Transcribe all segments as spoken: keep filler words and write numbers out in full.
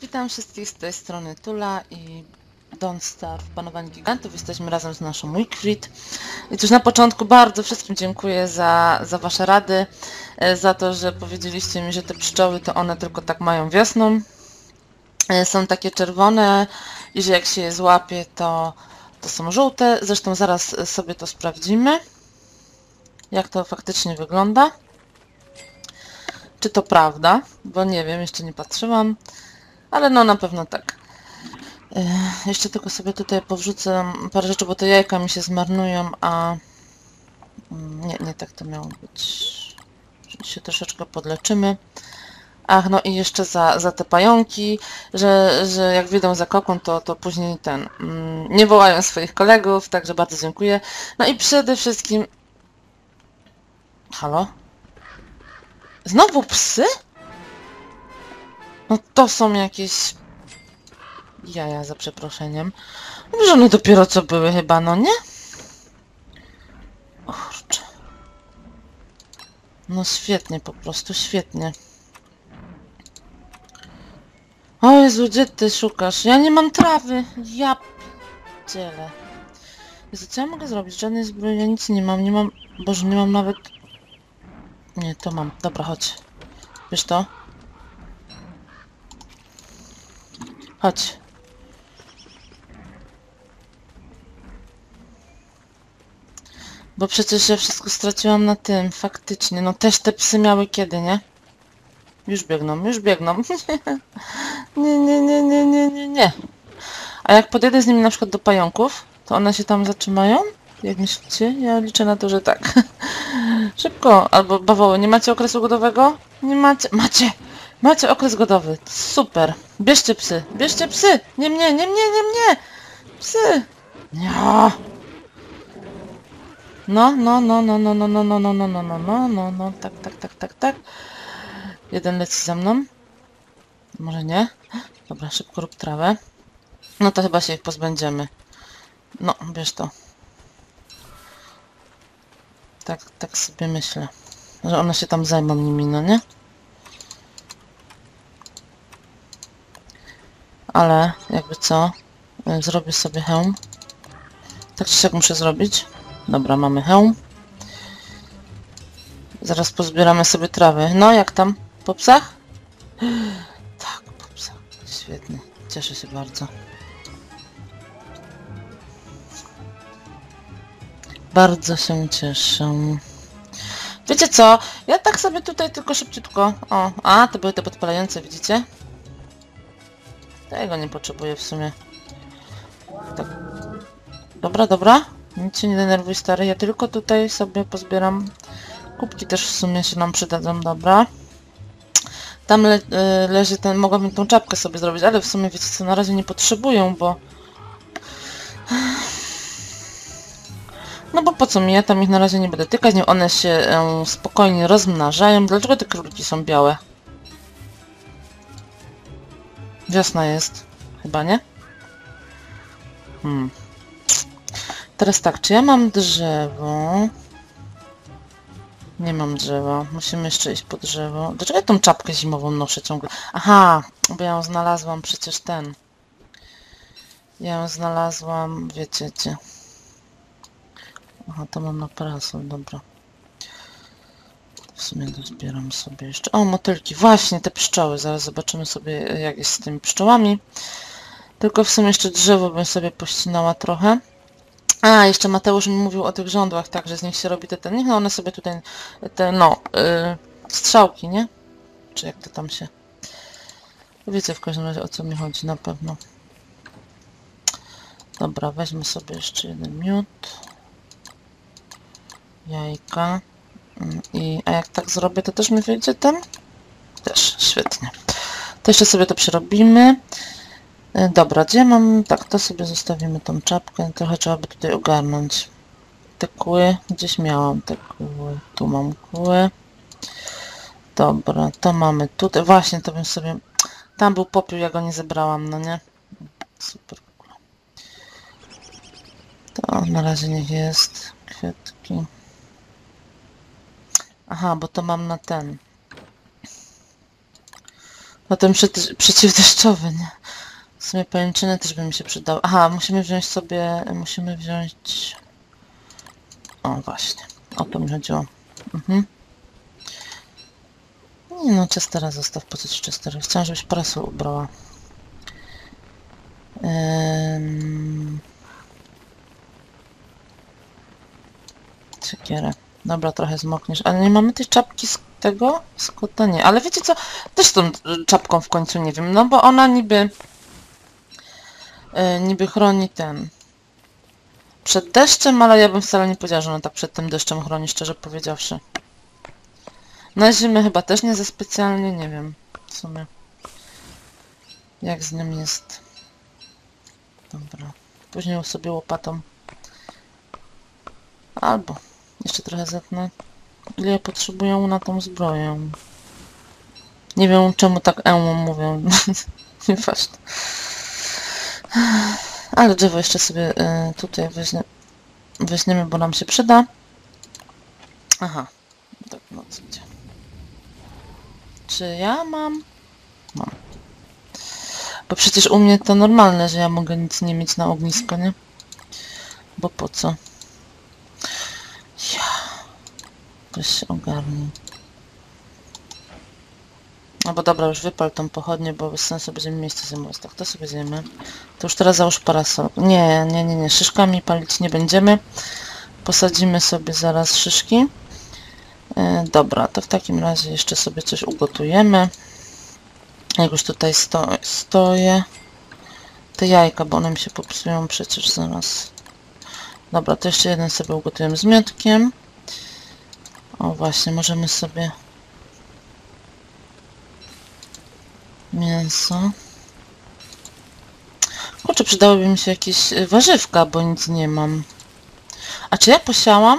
Witam wszystkich z tej strony Tula i Don't Starve, panowanie gigantów. Jesteśmy razem z naszą Wigfrid. I cóż, na początku bardzo wszystkim dziękuję za, za wasze rady, za to, że powiedzieliście mi, że te pszczoły to one tylko tak mają wiosną. Są takie czerwone i że jak się je złapie, to, to są żółte. Zresztą zaraz sobie to sprawdzimy, jak to faktycznie wygląda. Czy to prawda? Bo nie wiem, jeszcze nie patrzyłam. Ale no na pewno tak. Yy, jeszcze tylko sobie tutaj powrzucę parę rzeczy, bo te jajka mi się zmarnują, a... Nie, nie tak to miało być. Czyli się troszeczkę podleczymy. Ach, no i jeszcze za, za te pająki, że, że jak wyjdą za kokon, to, to później ten... Mm, nie wołają swoich kolegów, także bardzo dziękuję. No i przede wszystkim... Halo? Znowu psy? No to są jakieś... jaja, za przeproszeniem. Może one dopiero co były chyba, no nie? O kurczę. No świetnie, po prostu świetnie. O Jezu, gdzie ty szukasz? Ja nie mam trawy! Ja pierdzielę. Jezu, co ja mogę zrobić? Żadnej zbroi, ja nic nie mam, nie mam... Boże, nie mam nawet... Nie, to mam. Dobra, chodź. Wiesz to? Chodź. Bo przecież ja wszystko straciłam na tym, faktycznie. No też te psy miały kiedy, nie? Już biegną, już biegną. Nie, nie, nie, nie, nie, nie, nie. A jak podjedę z nimi na przykład do pająków, to one się tam zatrzymają? Jak myślicie? Ja liczę na to, że tak. Szybko. Albo bawoły. Nie macie okresu godowego? Nie macie. Macie! Macie okres godowy. Super. Bierzcie psy. Bierzcie psy! Nie mnie, nie mnie, nie mnie! Psy! No, no, no, no, no, no, no, no, no, no, no, no, no, no, no, tak, tak, tak, tak, tak. Jeden leci za mną. Może nie? Dobra, szybko rób trawę. No to chyba się ich pozbędziemy. No, bierz to. Tak, tak sobie myślę. Że one się tam zajmą nimi, no nie? Ale jakby co, zrobię sobie hełm. Tak czy siak muszę zrobić. Dobra, mamy hełm. Zaraz pozbieramy sobie trawy. No, jak tam? Po psach? Tak, po psach. Świetnie. Cieszę się bardzo. Bardzo się cieszę. Wiecie co? Ja tak sobie tutaj tylko szybciutko... O, a, to były te podpalające, widzicie? Tego nie potrzebuję w sumie. Tak. Dobra, dobra. Nic się nie denerwuj, stary. Ja tylko tutaj sobie pozbieram. Kubki też w sumie się nam przydadzą, dobra. Tam le leży ten... Mogłabym tą czapkę sobie zrobić, ale w sumie wiecie co, na razie nie potrzebuję, bo... No bo po co mi? Ja tam ich na razie nie będę tykać. Nie, one się um, spokojnie rozmnażają. Dlaczego te króliki są białe? Wiosna jest. Chyba, nie? Hmm. Teraz tak, czy ja mam drzewo? Nie mam drzewa. Musimy jeszcze iść po drzewo. Dlaczego ja tą czapkę zimową noszę ciągle? Aha, bo ja ją znalazłam przecież ten. Ja ją znalazłam, wiecie gdzie. Aha, to mam na parasol, dobra. W sumie dozbieram sobie jeszcze... O, motylki! Właśnie, te pszczoły! Zaraz zobaczymy sobie, jak jest z tymi pszczołami. Tylko w sumie jeszcze drzewo bym sobie pościnała trochę. A, jeszcze Mateusz mi mówił o tych żądłach, tak, że z nich się robi te... Niech no one sobie tutaj te, no, yy, strzałki, nie? Czy jak to tam się... Wiecie w każdym razie, o co mi chodzi, na pewno. Dobra, weźmy sobie jeszcze jeden miód. Jajka. I, a jak tak zrobię, to też mi wyjdzie ten? Też, świetnie. To jeszcze sobie to przerobimy. Dobra, gdzie mam? Tak, to sobie zostawimy tą czapkę. Trochę trzeba by tutaj ogarnąć. Te kły, gdzieś miałam te kły. Tu mam kły. Dobra, to mamy tutaj. Właśnie, to bym sobie... Tam był popiół, ja go nie zebrałam, no nie? Super. To na razie niech jest. Kwiatki. Aha, bo to mam na ten. Potem przy, przeciwdeszczowy, nie? W sumie pajęczyny też by mi się przydały. Aha, musimy wziąć sobie... Musimy wziąć... O, właśnie. O to mi chodziło. Mhm. Nie no, Chestera zostaw, po co ci Chestera? Chciałam, żebyś prasę ubrała. Ym... Siekierę. Dobra, trochę zmokniesz. Ale nie mamy tej czapki z tego? Z kota nie. Ale wiecie co? Też tą czapką w końcu nie wiem. No bo ona niby... Yy, niby chroni ten... Przed deszczem, ale ja bym wcale nie powiedziała, że ona tak przed tym deszczem chroni, szczerze powiedziawszy. Na zimę chyba też nie za specjalnie, nie wiem w sumie jak z nim jest. Dobra, później sobie łopatą. Albo jeszcze trochę zetnę. Ile ja potrzebuję na tą zbroję? Nie wiem czemu tak ełmu mówią. Nieważne. Ale drzewo jeszcze sobie y, tutaj weźmie, weźmiemy, bo nam się przyda. Aha. Tak, no co idzie. Czy ja mam? Mam. Bo przecież u mnie to normalne, że ja mogę nic nie mieć na ognisko, nie? Bo po co? Ja... Ktoś się ogarnij. No bo dobra, już wypal tą pochodnię, bo bez sensu będziemy miejsce zajmować. Tak, to sobie zjemy. To już teraz załóż parasol. Nie, nie, nie, nie. Szyszkami palić nie będziemy. Posadzimy sobie zaraz szyszki. Dobra, to w takim razie jeszcze sobie coś ugotujemy. Jak już tutaj sto stoję. Te jajka, bo one mi się popsują przecież zaraz. Dobra, to jeszcze jeden sobie ugotujemy z miodkiem. O właśnie, możemy sobie... Mięso. Kurczę, przydałyby mi się jakieś warzywka, bo nic nie mam. A czy ja posiałam?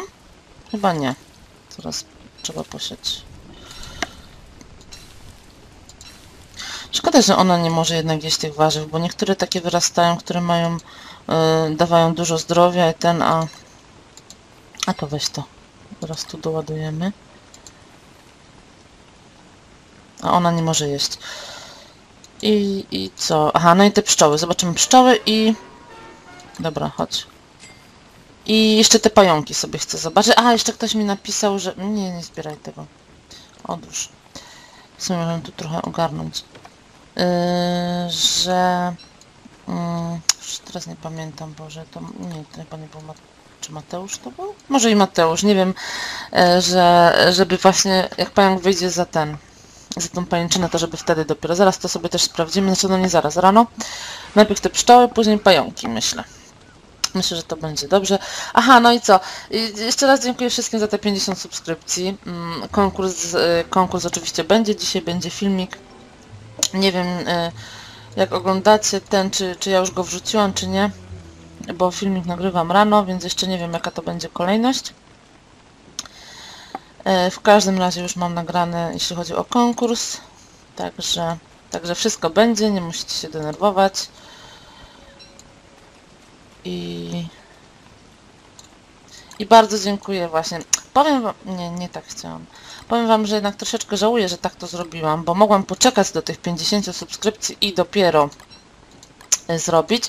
Chyba nie. Teraz trzeba posiać. Szkoda, że ona nie może jednak jeść tych warzyw, bo niektóre takie wyrastają, które mają, yy, dawają dużo zdrowia i ten, a... A to weź to. Teraz tu doładujemy. A ona nie może jeść. I, i co? Aha, no i te pszczoły. Zobaczymy pszczoły i... Dobra, chodź. I jeszcze te pająki sobie chcę zobaczyć. A, jeszcze ktoś mi napisał, że... Nie, nie zbieraj tego. Odłóż. W sumie możemy tu trochę ogarnąć. Yy, że... Yy, już teraz nie pamiętam, Boże, to... Nie, to chyba nie było... Ma... Czy Mateusz to był? Może i Mateusz, nie wiem. Yy, że... Żeby właśnie... Jak pająk wyjdzie za ten... Za tą pajęczynę, to żeby wtedy dopiero... Zaraz to sobie też sprawdzimy. Znaczy, no nie zaraz, rano. Najpierw te pszczoły, później pająki, myślę. Myślę, że to będzie dobrze. Aha, no i co? Jeszcze raz dziękuję wszystkim za te pięćdziesiąt subskrypcji. Konkurs, konkurs oczywiście będzie. Dzisiaj będzie filmik. Nie wiem, jak oglądacie ten, czy, czy ja już go wrzuciłam, czy nie. Bo filmik nagrywam rano, więc jeszcze nie wiem, jaka to będzie kolejność. W każdym razie już mam nagrane, jeśli chodzi o konkurs. Także, także wszystko będzie, nie musicie się denerwować. I, I bardzo dziękuję właśnie. Powiem wam... Nie, nie tak chciałam. Powiem wam, że jednak troszeczkę żałuję, że tak to zrobiłam, bo mogłam poczekać do tych pięćdziesięciu subskrypcji i dopiero zrobić.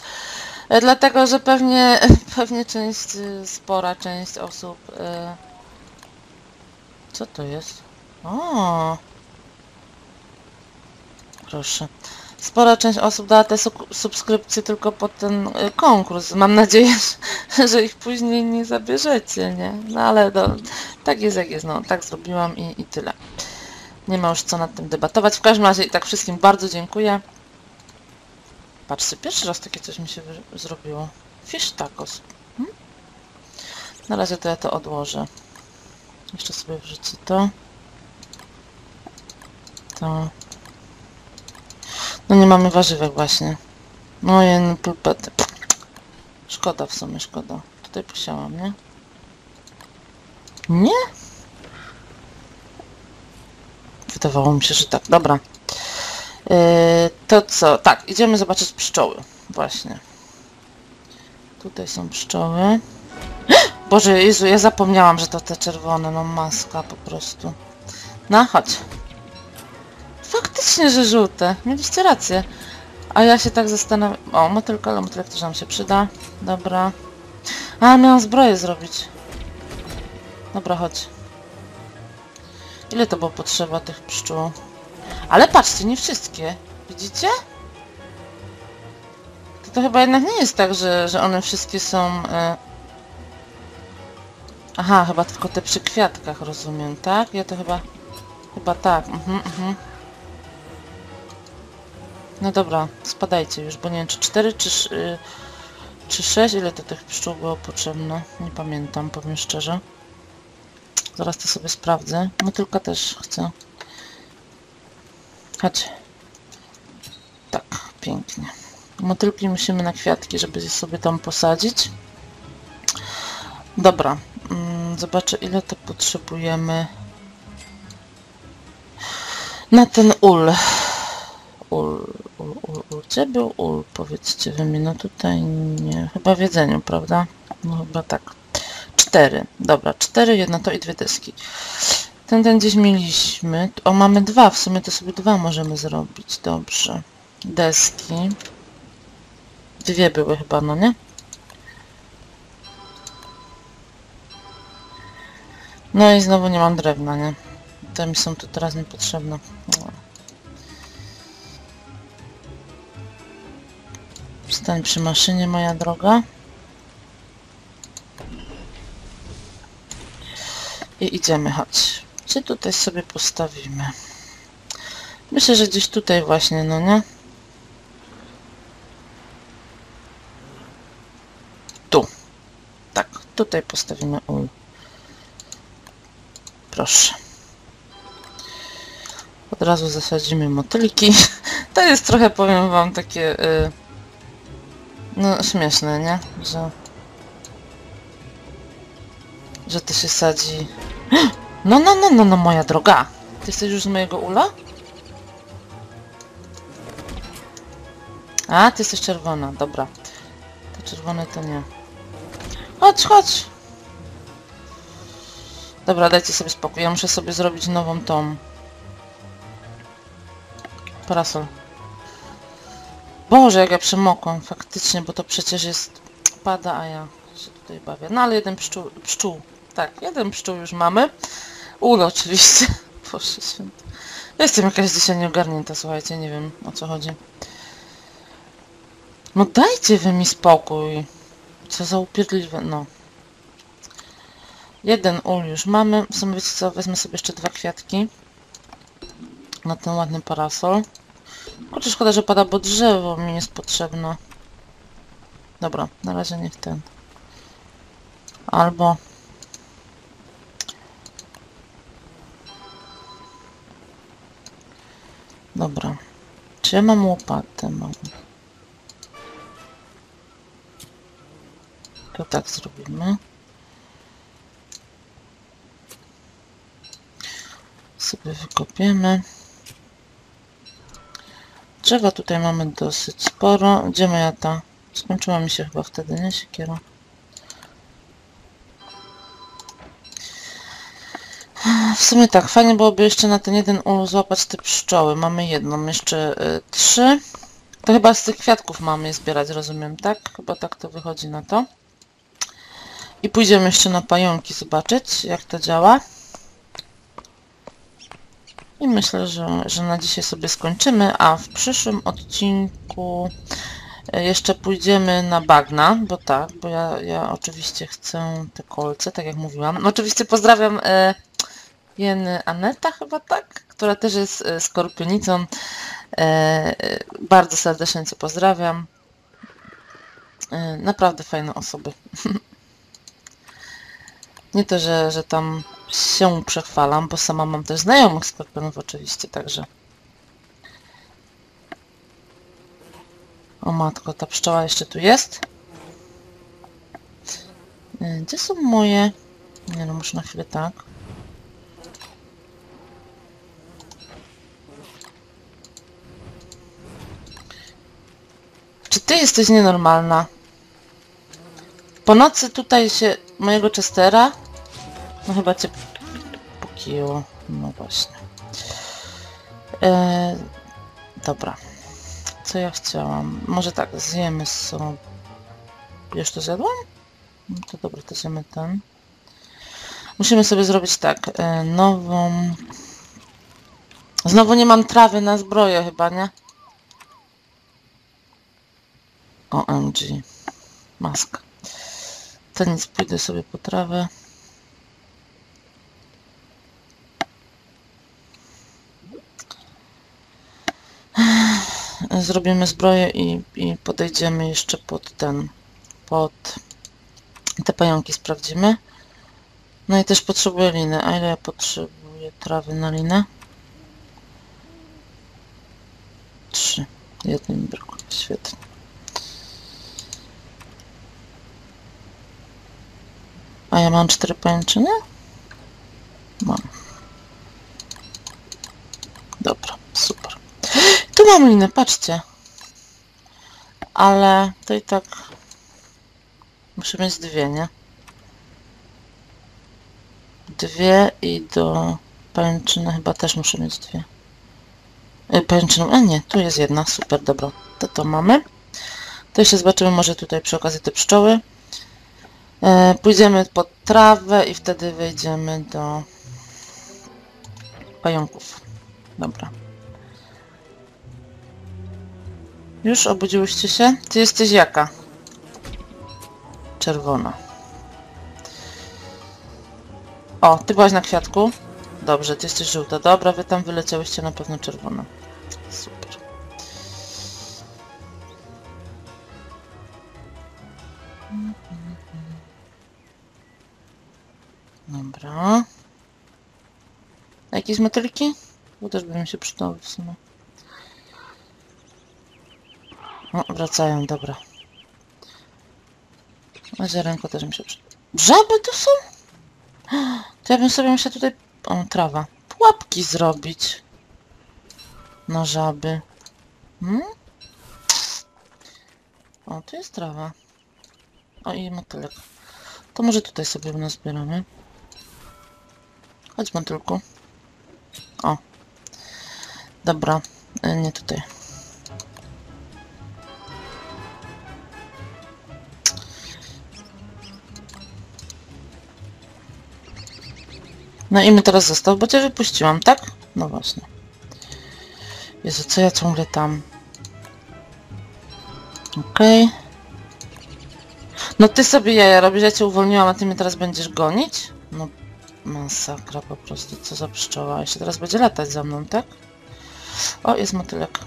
Dlatego, że pewnie, pewnie część, spora część osób... Co to jest? O, proszę. Spora część osób dała te subskrypcje tylko pod ten konkurs. Mam nadzieję, że ich później nie zabierzecie, nie? No ale do, tak jest, jak jest. No, tak zrobiłam i, i tyle. Nie ma już co nad tym debatować. W każdym razie i tak wszystkim bardzo dziękuję. Patrzcie, pierwszy raz takie coś mi się zrobiło. Fish tacos. Hmm? Na razie to ja to odłożę. Jeszcze sobie wrzucę to. To... No nie mamy warzywek właśnie. No i pulpety. Szkoda w sumie, szkoda. Tutaj posiałam, nie? Nie? Wydawało mi się, że tak. Dobra. Yy, to co? Tak, idziemy zobaczyć pszczoły. Właśnie. Tutaj są pszczoły. Boże, Jezu, ja zapomniałam, że to te czerwone. No maska po prostu. No, chodź. Fakt. faktycznie, że żółte. Mieliście rację. A ja się tak zastanawiam... O, motylka, ale motylek też nam się przyda. Dobra. A, miałam zbroję zrobić. Dobra, chodź. Ile to było potrzeba tych pszczół? Ale patrzcie, nie wszystkie. Widzicie? To, to chyba jednak nie jest tak, że, że one wszystkie są... E... Aha, chyba tylko te przy kwiatkach, rozumiem, tak? Ja to chyba... Chyba tak, mhm, mhm. No dobra, spadajcie już, bo nie wiem, czy cztery, czy, yy, czy sześć, ile to tych pszczół było potrzebne? Nie pamiętam, powiem szczerze. Zaraz to sobie sprawdzę. Motylka też chcę. Chodź. Tak, pięknie. Motylki musimy na kwiatki, żeby je sobie tam posadzić. Dobra, mm, zobaczę, ile to potrzebujemy na ten ul. Ul, ul, ul, ul. Gdzie był ul? Powiedzcie wy mi. No tutaj nie. Chyba w jedzeniu, prawda? No chyba tak. Cztery. Dobra, cztery, jedna to i dwie deski. Ten, ten gdzieś mieliśmy. O, mamy dwa. W sumie to sobie dwa możemy zrobić. Dobrze. Deski. Dwie były chyba, no nie? No i znowu nie mam drewna, nie? Te mi są tu teraz niepotrzebne. No. Stań przy maszynie, moja droga. I idziemy, chodź. Czy tutaj sobie postawimy? Myślę, że gdzieś tutaj właśnie, no nie? Tu. Tak, tutaj postawimy ul. Proszę. Od razu zasadzimy motylki. To jest trochę, powiem wam, takie... Yy... No, śmieszne, nie? Że... Że to się sadzi... No, no, no, no, no, moja droga! Ty jesteś już z mojego ula? A, ty jesteś czerwona, dobra. To czerwone to nie. Chodź, chodź! Dobra, dajcie sobie spokój, ja muszę sobie zrobić nową tą... Parasol. Boże, jak ja przemokłam, faktycznie, bo to przecież jest... Pada, a ja się tutaj bawię. No ale jeden pszczół... pszczół. Tak, jeden pszczół już mamy. Ul oczywiście. Boże święty. Ja jestem jakaś dzisiaj nieogarnięta, słuchajcie, nie wiem o co chodzi. No dajcie wy mi spokój. Co za upierdliwe, no. Jeden ul już mamy. W sumie wiecie co, wezmę sobie jeszcze dwa kwiatki. Na ten ładny parasol. Kurczę, szkoda, że pada, bo drzewo mi jest potrzebne. Dobra, na razie niech ten. Albo... Dobra. Czy ja mam łopatę? Mam. To tak zrobimy. Sobie wykopiemy. Drzewa tutaj mamy dosyć sporo. Gdzie moja ta? Skończyła mi się chyba wtedy, nie? Siekiera. W sumie tak, fajnie byłoby jeszcze na ten jeden ul złapać te pszczoły. Mamy jedną, jeszcze y, trzy. To chyba z tych kwiatków mamy je zbierać, rozumiem, tak? Chyba tak to wychodzi na to. I pójdziemy jeszcze na pająki zobaczyć, jak to działa. I myślę, że, że na dzisiaj sobie skończymy, a w przyszłym odcinku jeszcze pójdziemy na bagna, bo tak, bo ja, ja oczywiście chcę te kolce, tak jak mówiłam. Oczywiście pozdrawiam e, Jeny Aneta chyba, tak? Która też jest e, skorpionicą. E, e, bardzo serdecznie cię pozdrawiam. E, naprawdę fajne osoby. Nie to, że, że tam się przechwalam, bo sama mam też znajomych skorpionów oczywiście, także... O matko, ta pszczoła jeszcze tu jest? Gdzie są moje... Nie no, muszę na chwilę tak. Czy ty jesteś nienormalna? Po nocy tutaj się... Mojego Chestera? No chyba cię pokijło. No właśnie. E, dobra. Co ja chciałam? Może tak, zjemy sobie... Już to zjadłam? No to dobra, to zjemy ten. Musimy sobie zrobić tak, e, nową... Znowu nie mam trawy na zbroję chyba, nie? O M G. Maska. To nic, pójdę sobie po trawę. Zrobimy zbroję i, i podejdziemy jeszcze pod ten, pod te pająki sprawdzimy. No i też potrzebuję liny. A ile ja potrzebuję trawy na linę? Trzy. Jednej mi brakuje. Świetnie. A ja mam cztery pajęczyny? Mam. Dobra, super. Tu mam linę, patrzcie. Ale to i tak... Muszę mieć dwie, nie? Dwie i do pajęczyny chyba też muszę mieć dwie. Pajęczyną, a nie, tu jest jedna, super, dobra. To to mamy. To jeszcze zobaczymy może tutaj przy okazji te pszczoły. Pójdziemy pod trawę i wtedy wejdziemy do pająków. Dobra. Już obudziłyście się? Ty jesteś jaka? Czerwona. O, ty byłaś na kwiatku? Dobrze, ty jesteś żółta. Dobra, wy tam wyleciałyście na pewno czerwona. Super. Dobra. A jakieś motylki? Bo też by mi się przydały w sumie. O, wracają, dobra. A ziarenko też mi się przyda. Żaby tu są? To ja bym sobie musiała tutaj... O, trawa. Pułapki zrobić. Na żaby. Hmm? O, tu jest trawa. O, i motylek. To może tutaj sobie nazbieramy. Chodź motylku. O. Dobra. E, nie tutaj. No i my teraz został, bo cię wypuściłam, tak? No właśnie. Jezu, co ja ciągle tam? Okej. Okay. No ty sobie jaja robisz, ja cię uwolniłam, a ty mnie teraz będziesz gonić? No... Masakra po prostu, co za pszczoła. Jeszcze teraz będzie latać za mną, tak? O, jest motylek.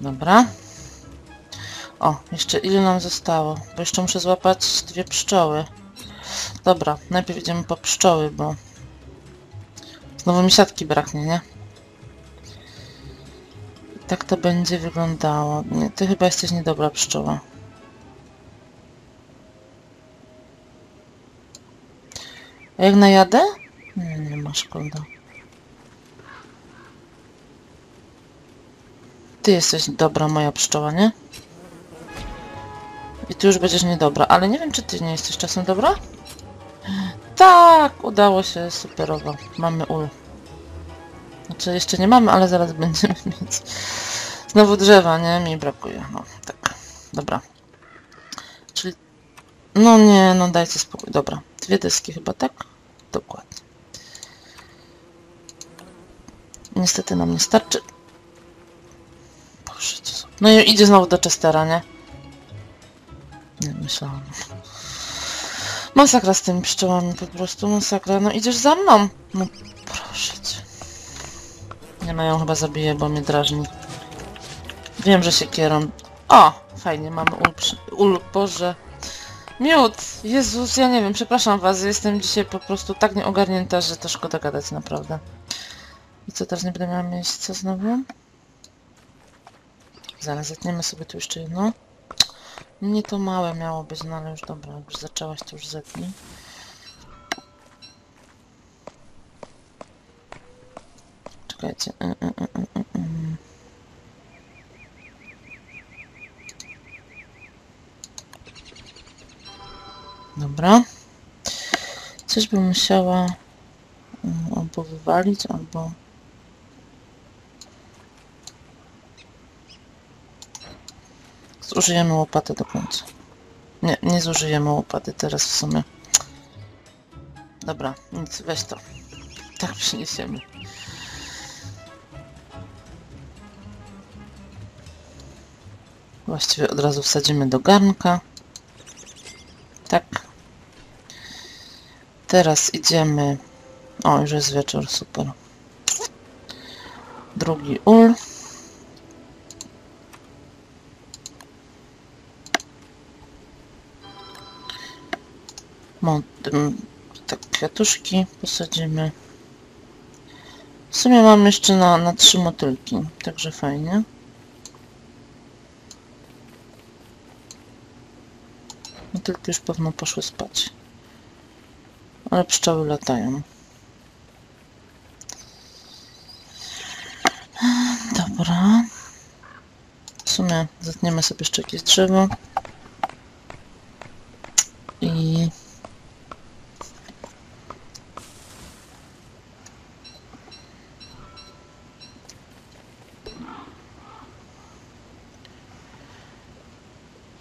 Dobra. O, jeszcze ile nam zostało? Bo jeszcze muszę złapać dwie pszczoły. Dobra, najpierw idziemy po pszczoły, bo... Znowu mi siatki braknie, nie? I tak to będzie wyglądało. Nie, ty chyba jesteś niedobra pszczoła. A jak najadę? Nie, nie ma, szkoda. Ty jesteś dobra, moja pszczoła, nie? I ty już będziesz niedobra, ale nie wiem, czy ty nie jesteś czasem dobra? Tak, udało się, superowo. Mamy ul. Znaczy, jeszcze nie mamy, ale zaraz będziemy mieć. Znowu drzewa, nie? Mi brakuje. No, tak. Dobra. Czyli... No nie, no dajcie spokój. Dobra. Dwie deski chyba, tak? Dokładnie. Niestety nam nie starczy. Boże, co za... No i idzie znowu do Chestera, nie? Nie, myślałam. Masakra z tymi pszczołami, po prostu masakra. No idziesz za mną. No proszę cię. Nie no, ją chyba zabiję, bo mnie drażni. Wiem, że się kierą. O! Fajnie, mamy ul... ul... Boże. Miód! Jezus, ja nie wiem, przepraszam was, jestem dzisiaj po prostu tak nieogarnięta, że to szkoda gadać, naprawdę. I co, teraz nie będę miała miejsca znowu? Zaraz zetniemy sobie tu jeszcze jedno. Nie to małe miało być, no ale już dobra, jak już zaczęłaś, to już zetnij. Czekajcie. Y -y -y -y -y -y. Dobra. Coś bym musiała albo wywalić, albo... Zużyjemy łopatę do końca. Nie, nie zużyjemy łopaty teraz w sumie. Dobra, nic, weź to. Tak przyniesiemy. Właściwie od razu wsadzimy do garnka. Tak. Teraz idziemy... O, już jest wieczór, super. Drugi ul. Mont... Tak, kwiatuszki posadzimy. W sumie mam jeszcze na, na trzy motylki, także fajnie. Motylki już pewno poszły spać. Ale pszczoły latają. Dobra. W sumie zetniemy sobie jeszcze jakieś drzewo. I...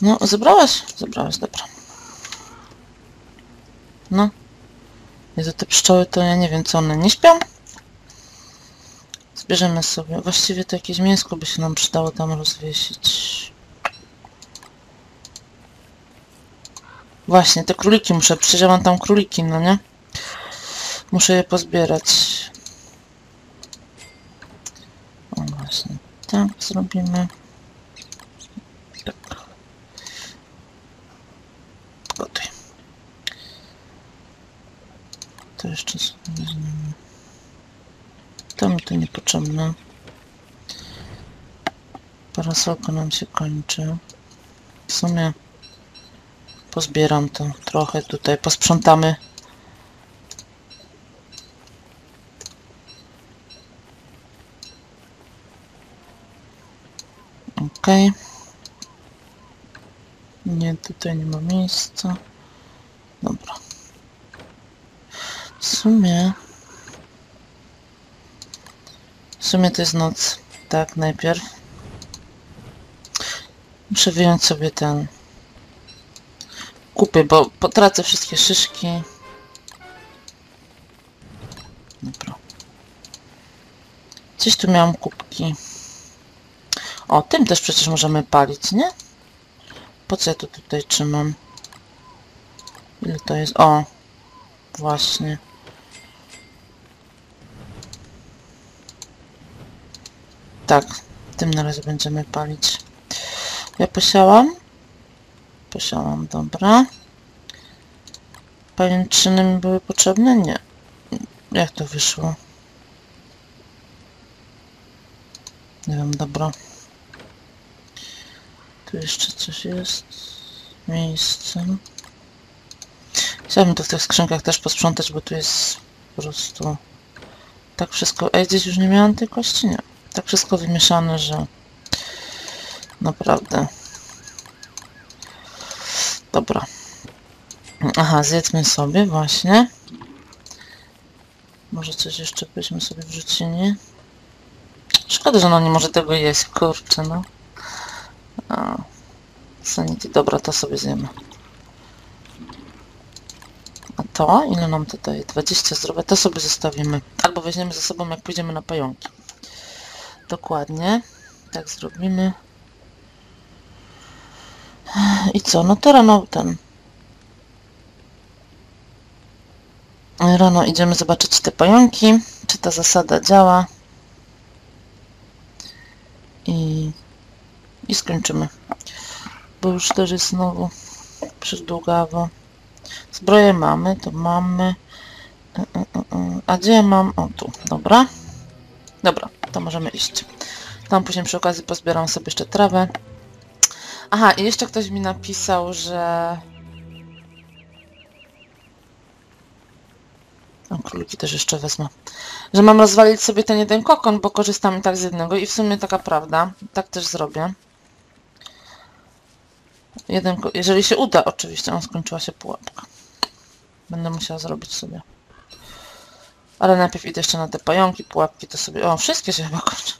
No, zebrałaś? Zebrałaś, dobra. No. Jezu, te pszczoły to ja nie wiem, co one nie śpią. Zbierzemy sobie. Właściwie to jakieś mięsko by się nam przydało tam rozwiesić. Właśnie, te króliki muszę. Przecież ja mam tam króliki, no nie? Muszę je pozbierać. O, właśnie. Tak zrobimy. Tak. To jeszcze sobie zmienimy. To mi to niepotrzebne. Parasolka nam się kończy. W sumie pozbieram to trochę tutaj. Posprzątamy. Ok. Nie, tutaj nie ma miejsca. Dobra. W sumie... W sumie to jest noc. Tak, najpierw. Muszę wyjąć sobie ten... Kupię, bo potracę wszystkie szyszki. Dobra. Gdzieś tu miałam kubki. O, tym też przecież możemy palić, nie? Po co ja to tutaj trzymam? Ile to jest? O! Właśnie. Tak, tym na razie będziemy palić. Ja posiałam. Posiałam, dobra. Pajęczyny mi były potrzebne? Nie. Jak to wyszło? Nie wiem, dobra. Tu jeszcze coś jest. Miejsce. Chciałabym to w tych skrzynkach też posprzątać, bo tu jest po prostu... Tak wszystko... Ej, gdzieś już nie miałam tej kości? Nie. Tak wszystko wymieszane, że... Naprawdę. Dobra. Aha, zjedzmy sobie, właśnie. Może coś jeszcze byśmy sobie wrzucili. Szkoda, że ona nie może tego jeść, kurczę, no. A, sanity, dobra, to sobie zjemy. A to? Ile nam to daje? dwadzieścia zdrowia. To sobie zostawimy. Albo weźmiemy ze sobą, jak pójdziemy na pająki. Dokładnie. Tak zrobimy. I co? No to rano ten... Rano idziemy zobaczyć te pająki. Czy ta zasada działa. I... I skończymy. Bo już też jest znowu przydługawo. Zbroję mamy, to mamy. A gdzie ja mam? O, tu. Dobra. Dobra, to możemy iść. Tam później przy okazji pozbieram sobie jeszcze trawę. Aha, i jeszcze ktoś mi napisał, że... O, króliki też jeszcze wezmę. Że mam rozwalić sobie ten jeden kokon, bo korzystam i tak z jednego. I w sumie taka prawda. Tak też zrobię. Jeden, jeżeli się uda, oczywiście. On skończyła się pułapka. Będę musiała zrobić sobie. Ale najpierw idę jeszcze na te pająki, pułapki to sobie... O, wszystkie się chyba kończą.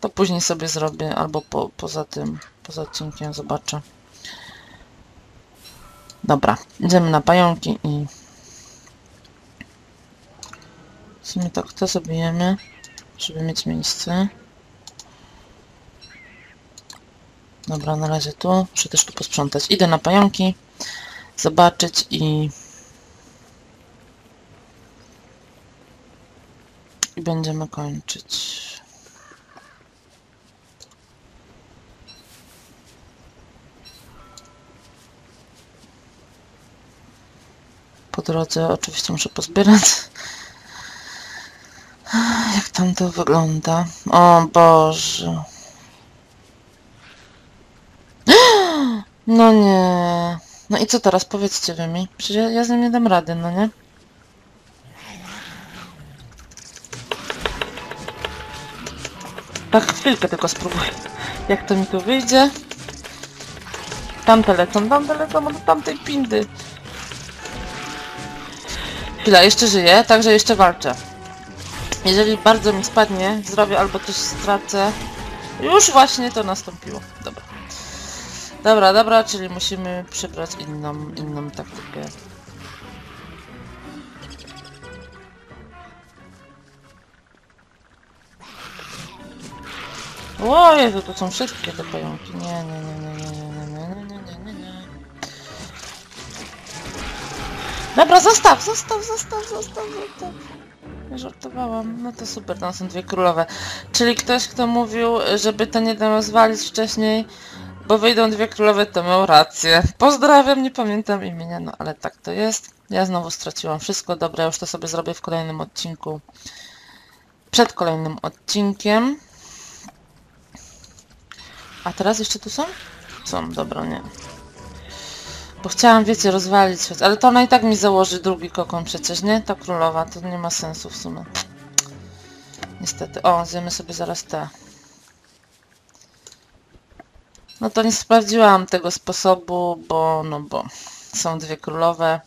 To później sobie zrobię, albo po, poza tym, poza odcinkiem zobaczę. Dobra, idziemy na pająki i... W sumie tak to zabijemy, żeby mieć miejsce. Dobra, na razie tu. Muszę też tu posprzątać. Idę na pająki, zobaczyć i... I będziemy kończyć. Po drodze oczywiście muszę pozbierać. Jak tam to wygląda? O Boże. No nie. No i co teraz? Powiedzcie wy mi. Przecież ja, ja z nim nie dam rady, no nie? Tak chwilkę tylko spróbuję. Jak to mi tu wyjdzie? Tamte lecą, tamte lecą od tamtej pindy. Chwila, jeszcze żyję, także jeszcze walczę. Jeżeli bardzo mi spadnie zdrowie albo coś stracę... Już właśnie to nastąpiło. Dobra. Dobra, dobra, czyli musimy przybrać inną, inną taktykę. O Jezu, to są wszystkie te pająki. Nie, nie, nie, nie, nie, nie, nie, nie, nie, nie, nie. Dobra, zostaw, zostaw, zostaw, zostaw, zostaw. Ja żartowałam. No to super, tam są dwie królowe. Czyli ktoś, kto mówił, żeby to nie damy zwalić wcześniej, bo wyjdą dwie królowe, to miał rację. Pozdrawiam, nie pamiętam imienia, no ale tak to jest. Ja znowu straciłam wszystko. Dobra, już to sobie zrobię w kolejnym odcinku. Przed kolejnym odcinkiem. A teraz jeszcze tu są? Są, dobra, nie. Bo chciałam, wiecie, rozwalić, ale to ona i tak mi założy drugi kokon przecież, nie? Ta królowa, to nie ma sensu w sumie. Niestety. O, zjemy sobie zaraz te. No to nie sprawdziłam tego sposobu, bo, no bo są dwie królowe.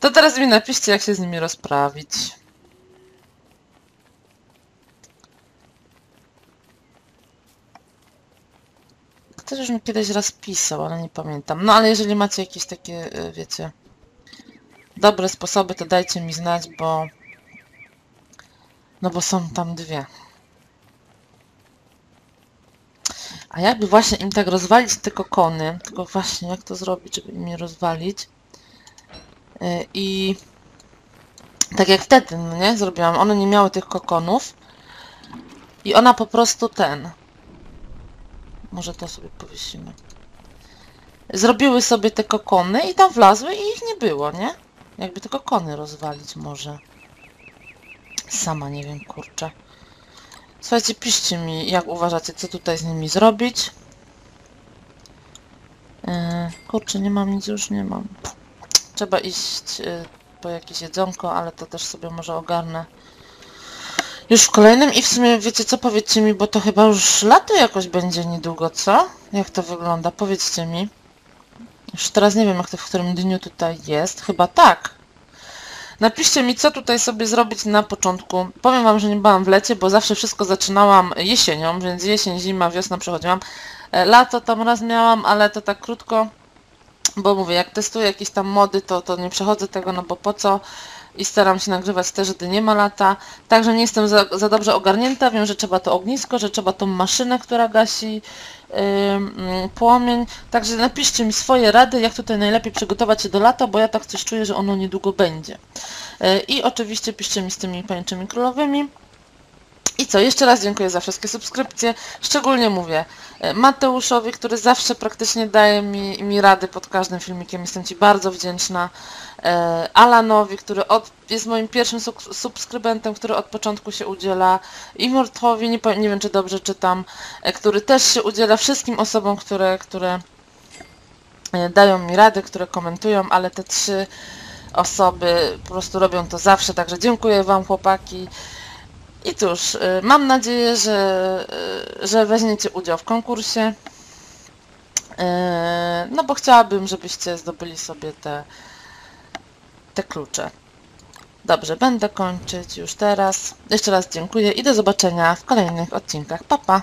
To teraz mi napiszcie, jak się z nimi rozprawić. Też już mi kiedyś raz pisał, ale nie pamiętam. No ale jeżeli macie jakieś takie, wiecie, dobre sposoby, to dajcie mi znać, bo... No bo są tam dwie. A jakby właśnie im tak rozwalić te kokony, tylko właśnie jak to zrobić, żeby im je rozwalić. I... Tak jak wtedy, no nie? Zrobiłam. One nie miały tych kokonów. I ona po prostu ten... Może to sobie powiesimy. Zrobiły sobie te kokony i tam wlazły i ich nie było, nie? Jakby te kokony rozwalić może. Sama nie wiem, kurczę. Słuchajcie, piszcie mi, jak uważacie, co tutaj z nimi zrobić. Yy, kurczę, nie mam nic, już nie mam. Trzeba iść yy, po jakieś jedzonko, ale to też sobie może ogarnę. Już w kolejnym i w sumie wiecie co, powiedzcie mi, bo to chyba już lato jakoś będzie niedługo, co? Jak to wygląda? Powiedzcie mi. Już teraz nie wiem, jak to w którym dniu tutaj jest. Chyba tak. Napiszcie mi, co tutaj sobie zrobić na początku. Powiem wam, że nie byłam w lecie, bo zawsze wszystko zaczynałam jesienią, więc jesień, zima, wiosna przechodziłam. Lato tam raz miałam, ale to tak krótko, bo mówię, jak testuję jakieś tam mody, to, to nie przechodzę tego, no bo po co? I staram się nagrywać też, gdy nie ma lata. Także nie jestem za, za dobrze ogarnięta. Wiem, że trzeba to ognisko, że trzeba tą maszynę, która gasi yy, yy, płomień. Także napiszcie mi swoje rady, jak tutaj najlepiej przygotować się do lata, bo ja tak coś czuję, że ono niedługo będzie. Yy, I oczywiście piszcie mi z tymi pajęczymi królowymi. I co, jeszcze raz dziękuję za wszystkie subskrypcje. Szczególnie mówię Mateuszowi, który zawsze praktycznie daje mi, mi rady pod każdym filmikiem. Jestem Ci bardzo wdzięczna. Alanowi, który od, jest moim pierwszym subskrybentem, który od początku się udziela. I Mortowi, nie, nie wiem czy dobrze czytam, który też się udziela. Wszystkim osobom, które, które dają mi rady, które komentują, ale te trzy osoby po prostu robią to zawsze. Także dziękuję Wam, chłopaki. I cóż, mam nadzieję, że, że weźmiecie udział w konkursie, no bo chciałabym, żebyście zdobyli sobie te, te klucze. Dobrze, będę kończyć już teraz. Jeszcze raz dziękuję i do zobaczenia w kolejnych odcinkach. Pa, pa!